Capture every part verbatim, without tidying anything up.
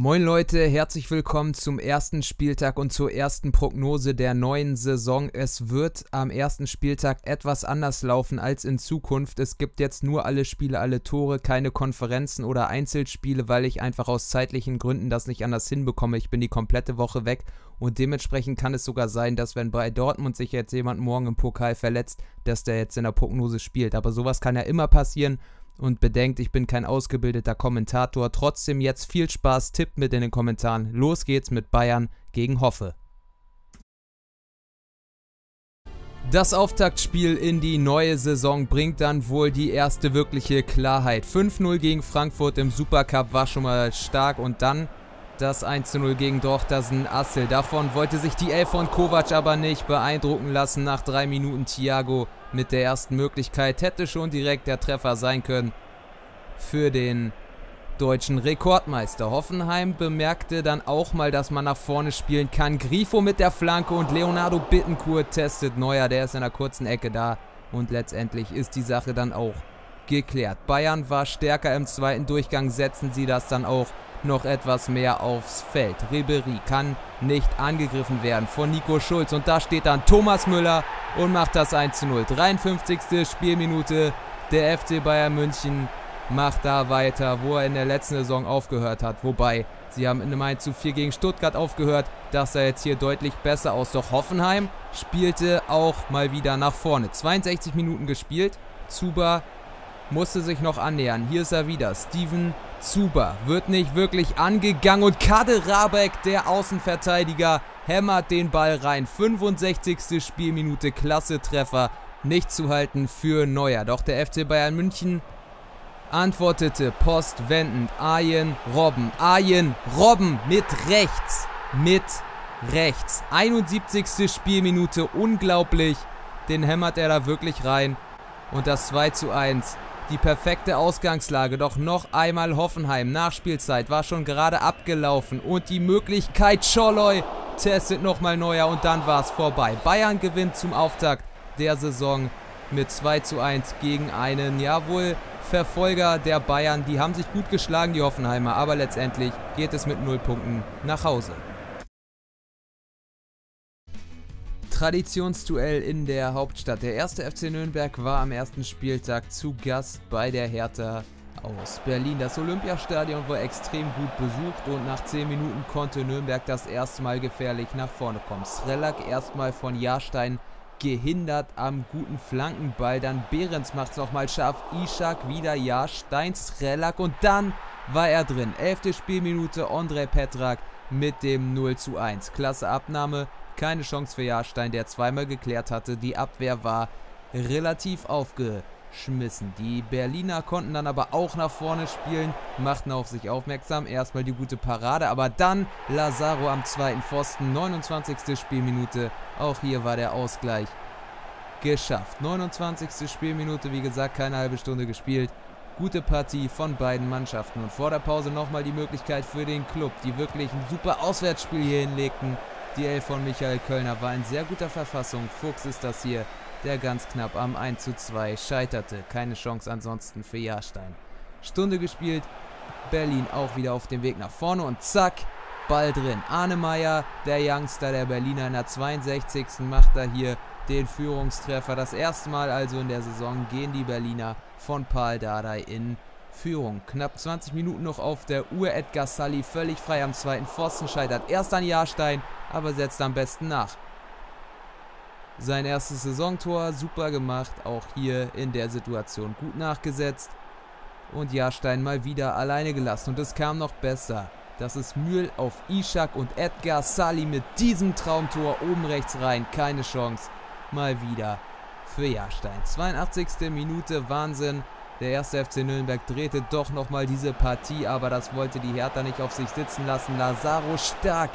Moin Leute, herzlich willkommen zum ersten Spieltag und zur ersten Prognose der neuen Saison. Es wird am ersten Spieltag etwas anders laufen als in Zukunft. Es gibt jetzt nur alle Spiele, alle Tore, keine Konferenzen oder Einzelspiele, weil ich einfach aus zeitlichen Gründen das nicht anders hinbekomme. Ich bin die komplette Woche weg und dementsprechend kann es sogar sein, dass wenn bei Dortmund sich jetzt jemand morgen im Pokal verletzt, dass der jetzt in der Prognose spielt. Aber sowas kann ja immer passieren. Und bedenkt, ich bin kein ausgebildeter Kommentator. Trotzdem jetzt viel Spaß, tippt mit in den Kommentaren. Los geht's mit Bayern gegen Hoffe. Das Auftaktspiel in die neue Saison bringt dann wohl die erste wirkliche Klarheit. fünf null gegen Frankfurt im Supercup war schon mal stark und dann das eins zu null gegen Drochtersen Assel. Davon wollte sich die Elf von Kovac aber nicht beeindrucken lassen. Nach drei Minuten Thiago mit der ersten Möglichkeit. Hätte schon direkt der Treffer sein können für den deutschen Rekordmeister. Hoffenheim bemerkte dann auch mal, dass man nach vorne spielen kann. Grifo mit der Flanke und Leonardo Bittencourt testet Neuer. Der ist in der kurzen Ecke da. Und letztendlich ist die Sache dann auch geklärt. Bayern war stärker im zweiten Durchgang. Setzen sie das dann auch noch etwas mehr aufs Feld. Ribery kann nicht angegriffen werden von Nico Schulz und da steht dann Thomas Müller und macht das eins zu null. dreiundfünfzigste Spielminute, der F C Bayern München macht da weiter, wo er in der letzten Saison aufgehört hat. Wobei, sie haben in einem eins zu vier gegen Stuttgart aufgehört, das sah jetzt hier deutlich besser aus. Doch Hoffenheim spielte auch mal wieder nach vorne. zweiundsechzig Minuten gespielt, Zuber musste sich noch annähern. Hier ist er wieder. Steven Zuber wird nicht wirklich angegangen. Und Kaderabek, der Außenverteidiger, hämmert den Ball rein. fünfundsechzigste Spielminute. Klasse Treffer. Nicht zu halten für Neuer. Doch der F C Bayern München antwortete postwendend. Arjen Robben. Arjen Robben mit rechts. Mit rechts. einundsiebzigste Spielminute. Unglaublich. Den hämmert er da wirklich rein. Und das zwei zu eins. Die perfekte Ausgangslage, doch noch einmal Hoffenheim. Nachspielzeit war schon gerade abgelaufen und die Möglichkeit, Scholloy testet nochmal Neuer und dann war es vorbei. Bayern gewinnt zum Auftakt der Saison mit zwei zu eins gegen einen, jawohl, Verfolger der Bayern. Die haben sich gut geschlagen, die Hoffenheimer, aber letztendlich geht es mit null Punkten nach Hause. Traditionsduell in der Hauptstadt. Der erste F C Nürnberg war am ersten Spieltag zu Gast bei der Hertha aus Berlin. Das Olympiastadion war extrem gut besucht und nach zehn Minuten konnte Nürnberg das erste Mal gefährlich nach vorne kommen. Srelak erstmal von Jarstein gehindert am guten Flankenball. Dann Behrens macht es nochmal scharf. Ishak wieder Jarstein, Srelak und dann war er drin. Elfte Spielminute, André Petrak mit dem null zu eins. Klasse Abnahme. Keine Chance für Jarstein, der zweimal geklärt hatte. Die Abwehr war relativ aufgeschmissen. Die Berliner konnten dann aber auch nach vorne spielen, machten auf sich aufmerksam. Erstmal die gute Parade, aber dann Lazaro am zweiten Pfosten. neunundzwanzigste Spielminute, auch hier war der Ausgleich geschafft. neunundzwanzigste Spielminute, wie gesagt, keine halbe Stunde gespielt. Gute Partie von beiden Mannschaften. Und vor der Pause nochmal die Möglichkeit für den Club, die wirklich ein super Auswärtsspiel hier hinlegten. Die Elf von Michael Köllner war in sehr guter Verfassung. Fuchs ist das hier, der ganz knapp am eins zu zwei scheiterte. Keine Chance ansonsten für Jarstein. Stunde gespielt, Berlin auch wieder auf dem Weg nach vorne und zack, Ball drin. Ahnemeyer, der Youngster der Berliner in der zweiundsechzigsten macht da hier den Führungstreffer. Das erste Mal also in der Saison gehen die Berliner von Pal Dardai in Führung. Knapp zwanzig Minuten noch auf der Uhr. Edgar Sali völlig frei am zweiten Pfosten, scheitert erst an Jarstein, aber setzt am besten nach. Sein erstes Saisontor, super gemacht, auch hier in der Situation gut nachgesetzt und Jarstein mal wieder alleine gelassen und es kam noch besser. Das ist Mühl auf Ishak und Edgar Sali mit diesem Traumtor oben rechts rein, keine Chance, mal wieder für Jarstein. zweiundachtzigste Minute, Wahnsinn. Der erste F C Nürnberg drehte doch nochmal diese Partie, aber das wollte die Hertha nicht auf sich sitzen lassen. Lazaro stark,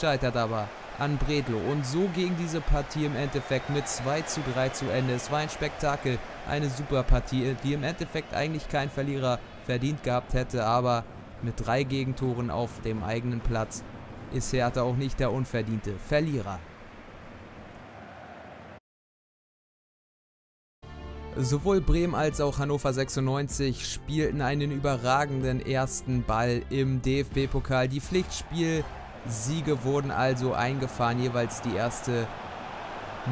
scheitert aber an Bredlo. Und so ging diese Partie im Endeffekt mit zwei zu drei zu Ende. Es war ein Spektakel, eine super Partie, die im Endeffekt eigentlich kein Verlierer verdient gehabt hätte. Aber mit drei Gegentoren auf dem eigenen Platz ist Hertha auch nicht der unverdiente Verlierer. Sowohl Bremen als auch Hannover sechsundneunzig spielten einen überragenden ersten Ball im D F B-Pokal. Die Pflichtspielsiege wurden also eingefahren, jeweils die erste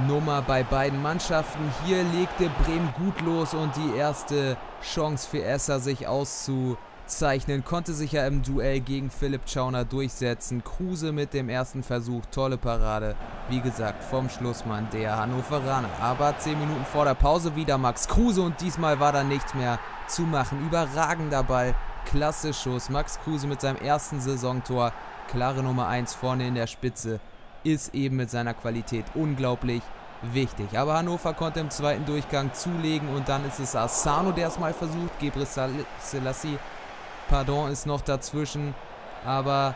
Nummer bei beiden Mannschaften. Hier legte Bremen gut los und die erste Chance für Esser sich auszuzeichnen, konnte sich ja im Duell gegen Philipp Czauner durchsetzen. Kruse mit dem ersten Versuch, tolle Parade, wie gesagt vom Schlussmann der Hannoveraner. Aber zehn Minuten vor der Pause wieder Max Kruse und diesmal war da nichts mehr zu machen. Überragender Ball, klasse Schuss. Max Kruse mit seinem ersten Saisontor, klare Nummer eins vorne in der Spitze, ist eben mit seiner Qualität unglaublich wichtig. Aber Hannover konnte im zweiten Durchgang zulegen und dann ist es Asano, der es mal versucht. Gebre Selassie, pardon, ist noch dazwischen, aber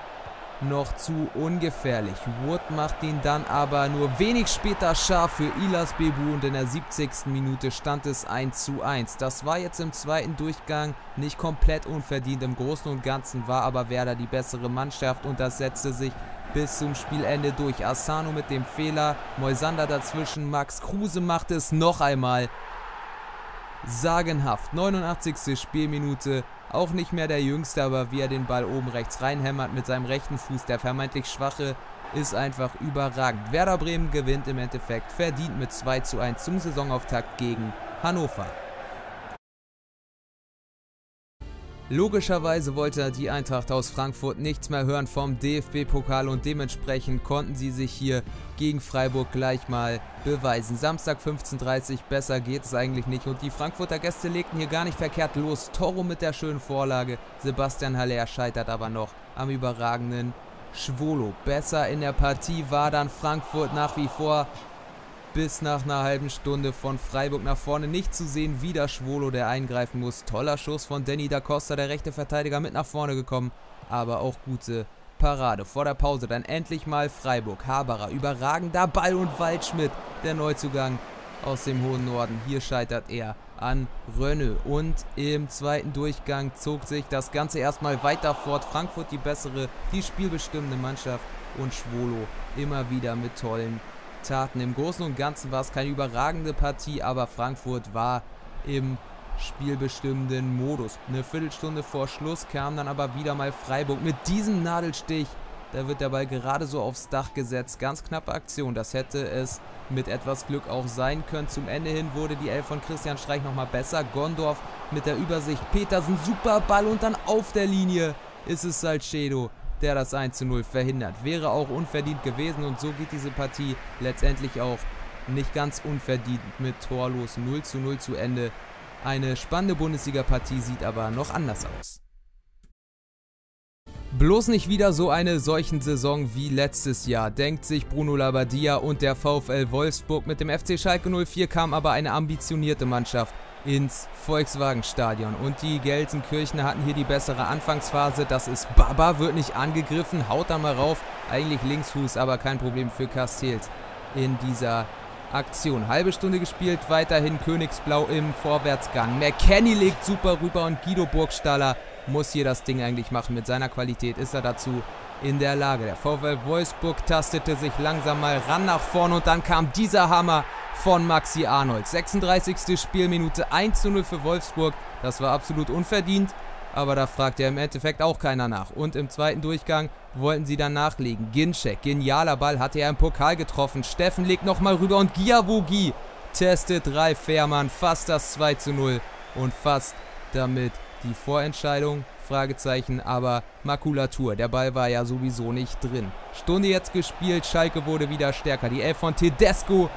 noch zu ungefährlich. Wood macht ihn dann aber nur wenig später scharf für Ilas Bebu und in der siebzigsten Minute stand es eins zu eins. Das war jetzt im zweiten Durchgang nicht komplett unverdient. Im Großen und Ganzen war aber Werder die bessere Mannschaft und das setzte sich bis zum Spielende durch. Asano mit dem Fehler, Moisander dazwischen, Max Kruse macht es noch einmal. Sagenhaft, neunundachtzigste Spielminute, auch nicht mehr der Jüngste, aber wie er den Ball oben rechts reinhämmert mit seinem rechten Fuß, der vermeintlich Schwache, ist einfach überragend. Werder Bremen gewinnt im Endeffekt verdient mit zwei zu eins zum Saisonauftakt gegen Hannover. Logischerweise wollte die Eintracht aus Frankfurt nichts mehr hören vom D F B-Pokal und dementsprechend konnten sie sich hier gegen Freiburg gleich mal beweisen. Samstag fünfzehn Uhr dreißig, besser geht es eigentlich nicht und die Frankfurter Gäste legten hier gar nicht verkehrt los. Toro mit der schönen Vorlage, Sebastian Haller scheitert aber noch am überragenden Schwolo. Besser in der Partie war dann Frankfurt nach wie vor. Bis nach einer halben Stunde von Freiburg nach vorne nicht zu sehen. Wieder Schwolo, der eingreifen muss. Toller Schuss von Danny Da Costa, der rechte Verteidiger, mit nach vorne gekommen. Aber auch gute Parade. Vor der Pause dann endlich mal Freiburg. Haberer, überragender Ball und Waldschmidt, der Neuzugang aus dem hohen Norden. Hier scheitert er an Rönne. Und im zweiten Durchgang zog sich das Ganze erstmal weiter fort. Frankfurt die bessere, die spielbestimmende Mannschaft. Und Schwolo immer wieder mit tollen Taten. Im Großen und Ganzen war es keine überragende Partie, aber Frankfurt war im spielbestimmenden Modus. Eine Viertelstunde vor Schluss kam dann aber wieder mal Freiburg mit diesem Nadelstich. Da wird der Ball gerade so aufs Dach gesetzt. Ganz knappe Aktion. Das hätte es mit etwas Glück auch sein können. Zum Ende hin wurde die Elf von Christian Streich nochmal besser. Gondorf mit der Übersicht. Petersen, super Ball und dann auf der Linie ist es Salcedo, der das eins zu null verhindert. Wäre auch unverdient gewesen und so geht diese Partie letztendlich auch nicht ganz unverdient mit torlos null zu null zu Ende. Eine spannende Bundesliga-Partie sieht aber noch anders aus. Bloß nicht wieder so eine solchen Saison wie letztes Jahr, denkt sich Bruno Labbadia und der VfL Wolfsburg. Mit dem F C Schalke null vier kam aber eine ambitionierte Mannschaft ins Volkswagenstadion und die Gelsenkirchener hatten hier die bessere Anfangsphase. Das ist Baba, wird nicht angegriffen, haut da mal rauf, eigentlich Linksfuß, aber kein Problem für Castells in dieser Aktion. Halbe Stunde gespielt, weiterhin Königsblau im Vorwärtsgang. McKennie legt super rüber und Guido Burgstaller muss hier das Ding eigentlich machen. Mit seiner Qualität ist er dazu in der Lage. Der VfL Wolfsburg tastete sich langsam mal ran nach vorne und dann kam dieser Hammer von Maxi Arnold. sechsunddreißigste Spielminute, eins zu null für Wolfsburg. Das war absolut unverdient, aber da fragt ja im Endeffekt auch keiner nach. Und im zweiten Durchgang wollten sie dann nachlegen. Ginczek, genialer Ball, hatte er im Pokal getroffen. Steffen legt nochmal rüber und Giavogi testet Ralf Fährmann. Fast das zwei zu null und fast damit die Vorentscheidung. Fragezeichen, aber Makulatur. Der Ball war ja sowieso nicht drin. Stunde jetzt gespielt, Schalke wurde wieder stärker. Die Elf von Tedesco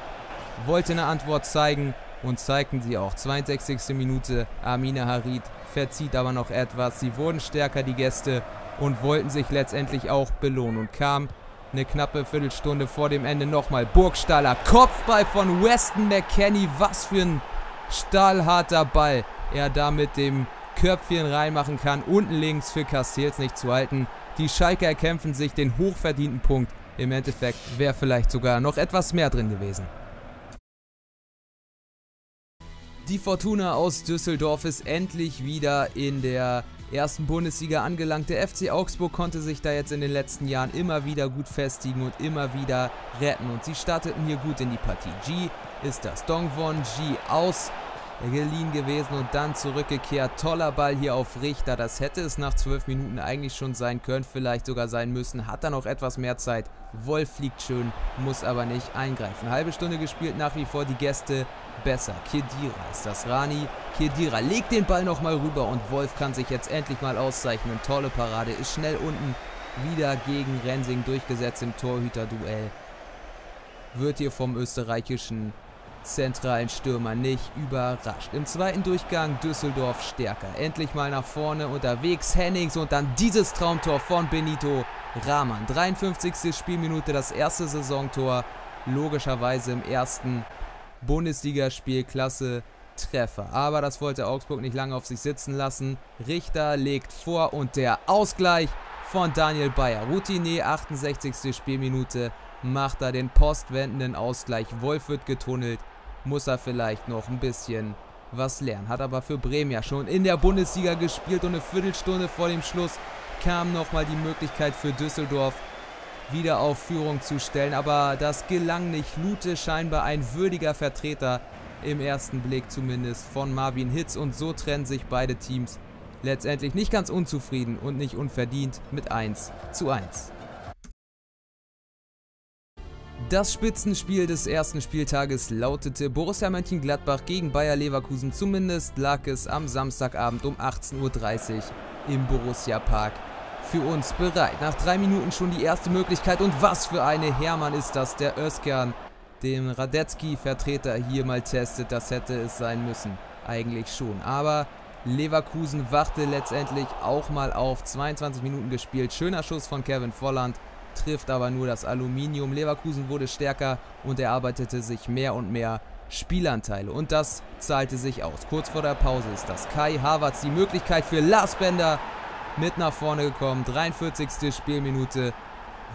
wollte eine Antwort zeigen und zeigten sie auch. zweiundsechzigste Minute, Amina Harid verzieht aber noch etwas. Sie wurden stärker, die Gäste, und wollten sich letztendlich auch belohnen und kam eine knappe Viertelstunde vor dem Ende nochmal. Burgstaller, Kopfball von Weston McKennie. Was für ein stahlharter Ball er da mit dem Köpfchen reinmachen kann. Unten links für Castells nicht zu halten. Die Schalke erkämpfen sich den hochverdienten Punkt. Im Endeffekt wäre vielleicht sogar noch etwas mehr drin gewesen. Die Fortuna aus Düsseldorf ist endlich wieder in der ersten Bundesliga angelangt. Der F C Augsburg konnte sich da jetzt in den letzten Jahren immer wieder gut festigen und immer wieder retten. Und sie starteten hier gut in die Partie. G ist das. Dongwon G aus geliehen gewesen und dann zurückgekehrt. Toller Ball hier auf Richter. Das hätte es nach zwölf Minuten eigentlich schon sein können, vielleicht sogar sein müssen. Hat dann noch etwas mehr Zeit. Wolf fliegt schön, muss aber nicht eingreifen. Eine halbe Stunde gespielt, nach wie vor die Gäste besser. Khedira ist das, Rani. Khedira legt den Ball nochmal rüber und Wolf kann sich jetzt endlich mal auszeichnen. Tolle Parade, ist schnell unten. Wieder gegen Rensing durchgesetzt im Torhüterduell. Wird hier vom österreichischen zentralen Stürmer nicht überrascht. Im zweiten Durchgang Düsseldorf stärker. Endlich mal nach vorne unterwegs. Hennings und dann dieses Traumtor von Benito Rahmann. dreiundfünfzigste Spielminute, das erste Saisontor. Logischerweise im ersten Bundesligaspiel. Klasse Treffer. Aber das wollte Augsburg nicht lange auf sich sitzen lassen. Richter legt vor und der Ausgleich von Daniel Bayer. Routine, achtundsechzigste Spielminute. Macht er den postwendenden Ausgleich. Wolf wird getunnelt. Muss er vielleicht noch ein bisschen was lernen. Hat aber für Bremen ja schon in der Bundesliga gespielt. Und eine Viertelstunde vor dem Schluss kam nochmal die Möglichkeit für Düsseldorf, wieder auf Führung zu stellen. Aber das gelang nicht. Lute scheinbar ein würdiger Vertreter, im ersten Blick zumindest, von Marvin Hitz. Und so trennen sich beide Teams letztendlich nicht ganz unzufrieden und nicht unverdient mit eins zu eins. Das Spitzenspiel des ersten Spieltages lautete Borussia Mönchengladbach gegen Bayer Leverkusen. Zumindest lag es am Samstagabend um achtzehn Uhr dreißig im Borussia Park für uns bereit. Nach drei Minuten schon die erste Möglichkeit und was für eine! Hermann ist das, der Özcan, den Radetzky-Vertreter hier mal testet. Das hätte es sein müssen, eigentlich schon. Aber Leverkusen wachte letztendlich auch mal auf. zweiundzwanzig Minuten gespielt, schöner Schuss von Kevin Volland. Trifft aber nur das Aluminium. Leverkusen wurde stärker und erarbeitete sich mehr und mehr Spielanteile. Und das zahlte sich aus. Kurz vor der Pause ist das Kai Havertz. Die Möglichkeit für Lars Bender, mit nach vorne gekommen. dreiundvierzigste Spielminute.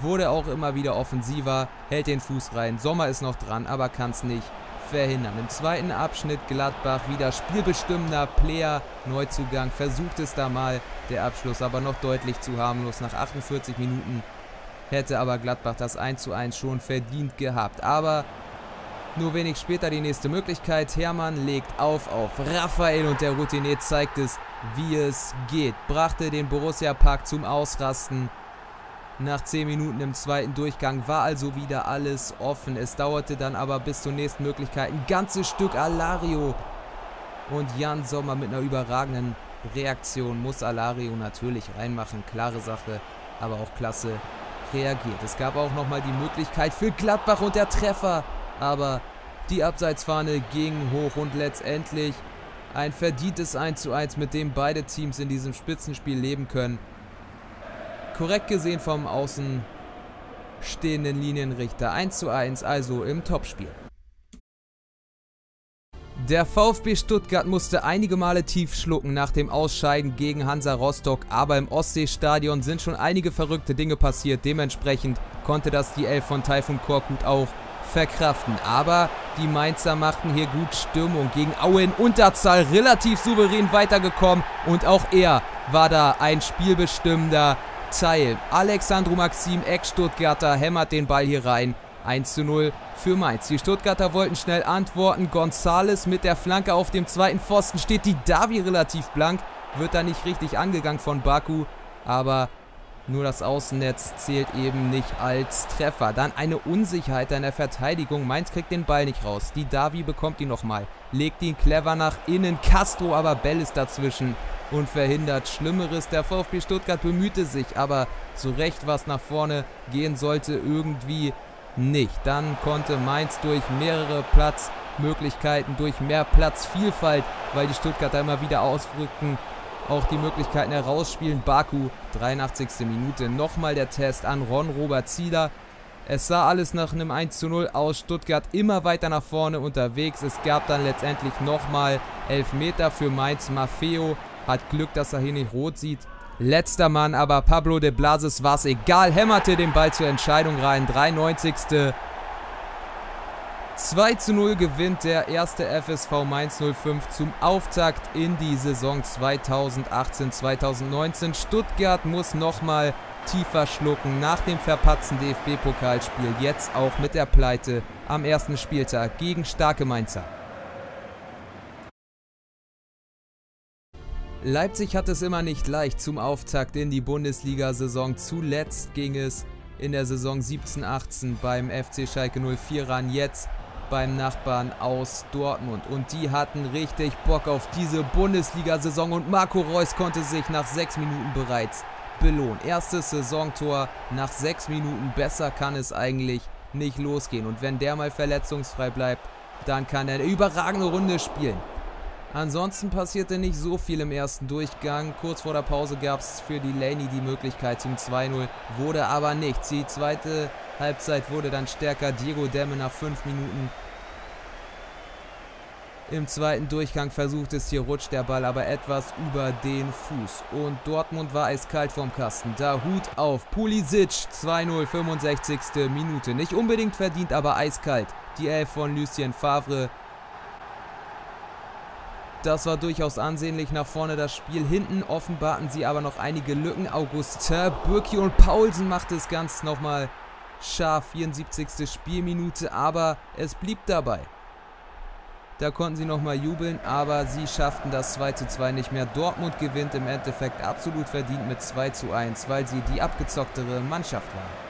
Wurde auch immer wieder offensiver. Hält den Fuß rein. Sommer ist noch dran, aber kann es nicht verhindern. Im zweiten Abschnitt Gladbach wieder spielbestimmender Player. Neuzugang versucht es da mal. Der Abschluss aber noch deutlich zu harmlos nach achtundvierzig Minuten. Hätte aber Gladbach das eins zu eins schon verdient gehabt. Aber nur wenig später die nächste Möglichkeit. Hermann legt auf auf Raphael und der Routinier zeigt es, wie es geht. Brachte den Borussia Park zum Ausrasten. Nach zehn Minuten im zweiten Durchgang war also wieder alles offen. Es dauerte dann aber bis zur nächsten Möglichkeit ein ganzes Stück. Alario und Jan Sommer mit einer überragenden Reaktion. Muss Alario natürlich reinmachen, klare Sache, aber auch klasse reagiert. Es gab auch nochmal die Möglichkeit für Gladbach und der Treffer, aber die Abseitsfahne ging hoch und letztendlich ein verdientes eins zu eins, mit dem beide Teams in diesem Spitzenspiel leben können. Korrekt gesehen vom außenstehenden Linienrichter. eins zu eins also im Topspiel. Der VfB Stuttgart musste einige Male tief schlucken nach dem Ausscheiden gegen Hansa Rostock, aber im Ostseestadion sind schon einige verrückte Dinge passiert. Dementsprechend konnte das die Elf von Taifun Korkut auch verkraften. Aber die Mainzer machten hier gut Stimmung. Gegen Aue in Unterzahl relativ souverän weitergekommen und auch er war da ein spielbestimmender Teil. Alexandru Maxim, Ex-Stuttgarter, hämmert den Ball hier rein. eins zu null für Mainz. Die Stuttgarter wollten schnell antworten. González mit der Flanke auf dem zweiten Pfosten. Steht die Davi relativ blank. Wird da nicht richtig angegangen von Baku. Aber nur das Außennetz zählt eben nicht als Treffer. Dann eine Unsicherheit in der Verteidigung. Mainz kriegt den Ball nicht raus. Die Davi bekommt ihn nochmal. Legt ihn clever nach innen. Castro aber Bell ist dazwischen und verhindert Schlimmeres. Der VfB Stuttgart bemühte sich, aber so recht, was nach vorne gehen sollte, irgendwie nicht. Dann konnte Mainz durch mehrere Platzmöglichkeiten, durch mehr Platzvielfalt, weil die Stuttgarter immer wieder ausrückten, auch die Möglichkeiten herausspielen. Baku, dreiundachtzigste Minute, nochmal der Test an Ron-Robert Zieler. Es sah alles nach einem eins zu null aus. Stuttgart immer weiter nach vorne unterwegs. Es gab dann letztendlich nochmal Elfmeter für Mainz. Maffeo hat Glück, dass er hier nicht rot sieht. Letzter Mann, aber Pablo de Blasis war es egal, hämmerte den Ball zur Entscheidung rein. dreiundneunzigste zwei zu null gewinnt der erste F S V Mainz null fünf zum Auftakt in die Saison zweitausendachtzehn zweitausendneunzehn. Stuttgart muss nochmal tiefer schlucken nach dem verpatzten D F B-Pokalspiel. Jetzt auch mit der Pleite am ersten Spieltag gegen starke Mainzer. Leipzig hat es immer nicht leicht zum Auftakt in die Bundesliga-Saison. Zuletzt ging es in der Saison siebzehn achtzehn beim F C Schalke null vier ran, jetzt beim Nachbarn aus Dortmund. Und die hatten richtig Bock auf diese Bundesliga-Saison und Marco Reus konnte sich nach sechs Minuten bereits belohnen. Erstes Saisontor nach sechs Minuten, besser kann es eigentlich nicht losgehen. Und wenn der mal verletzungsfrei bleibt, dann kann er eine überragende Runde spielen. Ansonsten passierte nicht so viel im ersten Durchgang. Kurz vor der Pause gab es für Delaney die Möglichkeit zum zwei null, wurde aber nichts. Die zweite Halbzeit wurde dann stärker. Diego Demme nach fünf Minuten. Im zweiten Durchgang versucht es, hier rutscht der Ball aber etwas über den Fuß. Und Dortmund war eiskalt vorm Kasten. Da Hut auf Pulisic, zwei null, fünfundsechzigste Minute. Nicht unbedingt verdient, aber eiskalt. Die Elf von Lucien Favre. Das war durchaus ansehnlich nach vorne das Spiel. Hinten offenbarten sie aber noch einige Lücken. Augustin, Bürki und Paulsen machte es ganz nochmal scharf. vierundsiebzigste Spielminute, aber es blieb dabei. Da konnten sie nochmal jubeln, aber sie schafften das zwei zu zwei nicht mehr. Dortmund gewinnt im Endeffekt absolut verdient mit zwei zu eins, weil sie die abgezocktere Mannschaft waren.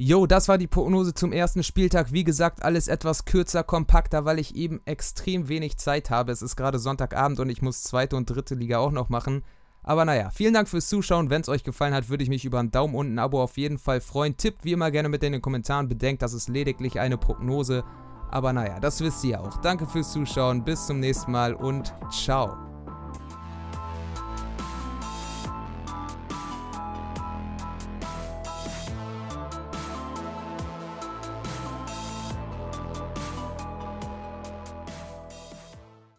Jo, das war die Prognose zum ersten Spieltag. Wie gesagt, alles etwas kürzer, kompakter, weil ich eben extrem wenig Zeit habe. Es ist gerade Sonntagabend und ich muss zweite und dritte Liga auch noch machen. Aber naja, vielen Dank fürs Zuschauen. Wenn es euch gefallen hat, würde ich mich über einen Daumen und ein Abo auf jeden Fall freuen. Tippt wie immer gerne mit in den Kommentaren. Bedenkt, das ist lediglich eine Prognose. Aber naja, das wisst ihr auch. Danke fürs Zuschauen, bis zum nächsten Mal und ciao.